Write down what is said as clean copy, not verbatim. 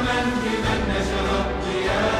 من بمن نشر الضياء.